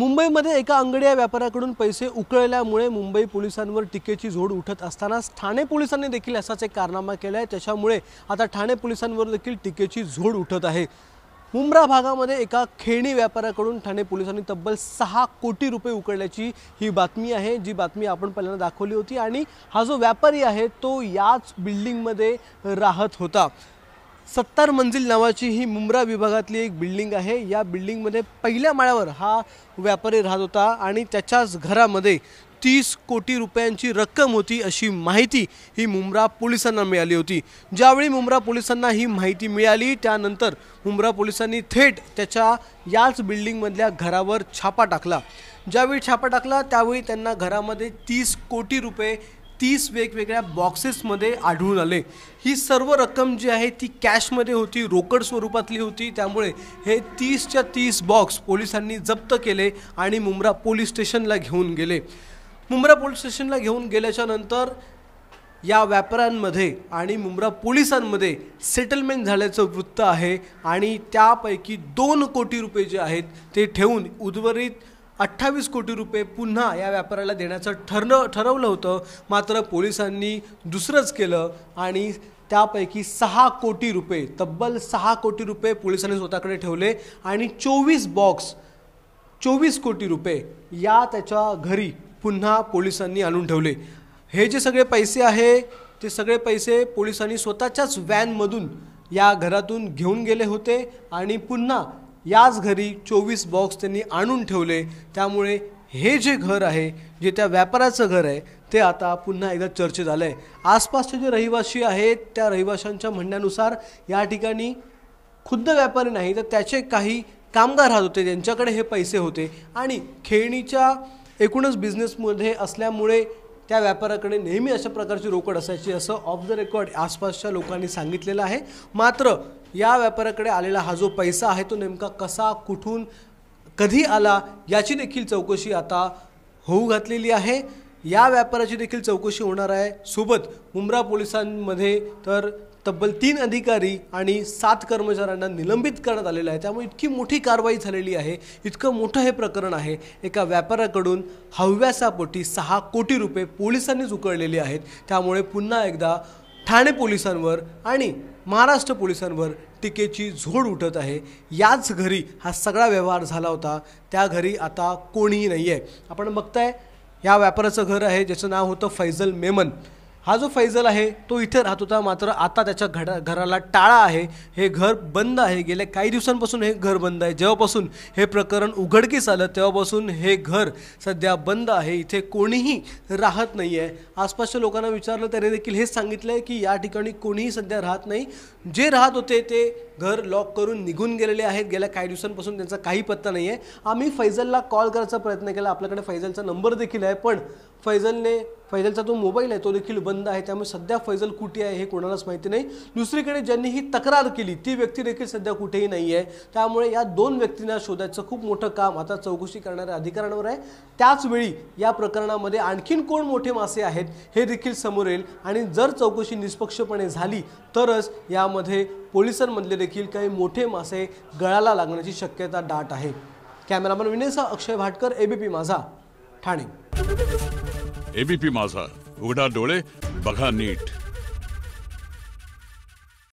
मुंबईमध्ये एका अंगड्या व्यापाऱ्याकडून पैसे उकळल्यामुळे मुंबई पोलिसांवर टीकेची झोड उठत असतानाच ठाणे पोलिसांनी देखील असाच एक कारनामा केलाय। त्याच्यामुळे आता ठाणे पोलिसांवर देखील टीकेची झोड उठत आहे। मुंब्रा भागामध्ये एका खेळणी व्यापाऱ्याकडून ठाणे पोलिसांनी तब्बल 6 कोटी रुपये उकळल्याची ही बातमी आहे, जी बातमी आपण पहिल्यांदा दाखवली होती। आणि हा जो व्यापारी आहे तो याच बिल्डिंगमध्ये राहत होता। 70 मंजिल नावाची ही मुंब्रा विभागातली एक बिल्डिंग आहे। या बिल्डिंगमध्ये पहिल्या माळ्यावर हा व्यापारी राहत होता आणि त्याच्याच घरामध्ये 30 कोटी रुपयांची रक्कम होती, अशी माहिती ही मुंब्रा पोलिसांना मिळाली होती। ज्यावेळी मुंब्रा पोलिसांना ही माहिती मिळाली त्यानंतर मुंब्रा पोलिसांनी थेट त्याच्या याच बिल्डिंगमधल्या घरावर छापा टाकला। ज्यावेळी छापा टाकला त्यावेळी त्यांना घरामध्ये 30 कोटी रुपये 30 वेगवेगळ्या बॉक्सेसमध्ये आढळून आले। ही सर्व रक्कम जी आहे ती कॅशमध्ये होती, रोकड स्वरूपातली होती। त्यामुळे हे 30 च्या 30 बॉक्स पोलिसांनी जप्त केले आणि मुंब्रा पोलीस स्टेशनला घेऊन गेले। मुंब्रा पोलीस स्टेशनला घेऊन गेल्याच्यानंतर या व्यापाऱ्यांमध्ये आणि मुंब्रा पोलिसांमध्ये सेटलमेंट झाल्याचं वृत्त आहे आणि त्यापैकी 2 कोटी रुपये जे आहेत ते ठेवून उर्वरित 28 कोटी रुपये पुन्हा या व्यापाऱ्याला देण्याचं ठरवलं होतं। मात्र पोलिसांनी दुसरंच केलं आणि त्यापैकी 6 कोटी रुपये तब्बल 6 कोटी रुपये पोलिसांनी स्वतःकडे ठेवले आणि 24 बॉक्स 24 कोटी रुपये या त्याच्या घरी पुन्हा पोलिसांनी आणून ठेवले। हे जे सगळे पैसे आहे ते सगळे पैसे पोलिसांनी स्वतःच्याच व्हॅनमधून या घरातून घेऊन गेले होते आणि पुन्हा याच घरी 24 बॉक्स त्यांनी आणून ठेवले। त्यामुळे हे जे घर आहे, जे त्या व्यापाराचं घर आहे, ते आता पुन्हा एकदा चर्चेत आलं आहे। आसपासचे जे रहिवासी आहेत त्या रहिवाशांच्या म्हणण्यानुसार या ठिकाणी खुद्द व्यापारी नाही तर त्याचे काही कामगार राहत होते, त्यांच्याकडे हे पैसे होते आणि खेळणीच्या एकूणच बिझनेसमध्ये असल्यामुळे त्या व्यापाऱ्याकडे नेहमी अशा प्रकारची रोकड असायची, असं ऑफ द रेकॉर्ड आसपासच्या लोकांनी सांगितलेलं आहे। मात्र या व्यापाऱ्याकडे आलेला हा जो पैसा आहे तो नेमका कसा, कुठून, कधी आला याची देखील चौकशी आता होऊ घातलेली आहे। या व्यापाऱ्याची देखील चौकशी होणार आहे। सोबत मुंब्रा पोलिसांमध्ये तर तब्बल 3 अधिकारी आणि 7 कर्मचाऱ्यांना निलंबित करण्यात आलेलं आहे। त्यामुळे इतकी मोठी कारवाई झालेली आहे, इतकं मोठं हे प्रकरण आहे। एका व्यापाऱ्याकडून हव्यासापोटी 6 कोटी रुपये पोलिसांनीच उकळलेले आहेत। त्यामुळे पुन्हा एकदा ठाणे पोलिसांवर आणि महाराष्ट्र पोलिसांवर टीकेची झोड उठत आहे। याच घरी हा सगळा व्यवहार झाला होता, त्या घरी आता कोणीही नाही आहे। आपण बघताय या व्यापाऱ्याचं घर आहे ज्याचं नाव होतं फैजल मेमन। हा जो फैजल आहे तो इथे राहत होता, मात्र आता त्याच्या घराला टाळा आहे, हे घर बंद आहे। गेल्या काही दिवसांपासून हे घर बंद आहे। जेव्हापासून हे प्रकरण उघडकीस आलं तेव्हापासून हे घर सध्या बंद आहे, इथे कोणीही राहत नाही आहे। आसपासच्या लोकांना विचारलं तरी देखील हेच सांगितलं आहे की या ठिकाणी कोणीही सध्या राहत नाही। जे राहत होते ते घर लॉक करून निघून गेलेले आहेत। गेल्या काही दिवसांपासून त्यांचा काही पत्ता नाही आहे। आम्ही फैजलला कॉल करायचा प्रयत्न केला, आपल्याकडे फैजलचा नंबर देखील आहे, पण फैजलचा जो मोबाईल आहे तो देखील बंद आहे। त्यामुळे सध्या फैजल कुठे आहे हे कोणालाच माहिती नाही। दुसरीकडे ज्यांनी ही तक्रार केली ती व्यक्ती देखील सध्या कुठेही नाही आहे। त्यामुळे या 2 व्यक्तींना शोधायचं खूप मोठं काम आता चौकशी करणाऱ्या अधिकाऱ्यांवर आहे। त्याचवेळी या प्रकरणामध्ये आणखीन कोण मोठे मासे आहेत हे देखील समोर येईल आणि जर चौकशी निष्पक्षपणे झाली तरच यामध्ये पोलिसांमधले देखील काही मोठे मासे गळाला लागण्याची शक्यता दाट आहे। कॅमेरामन विनयसह अक्षय भाटकर, ABP माझा, ठाणे। ABP माझा, उघडा डोळे, बघा नीट।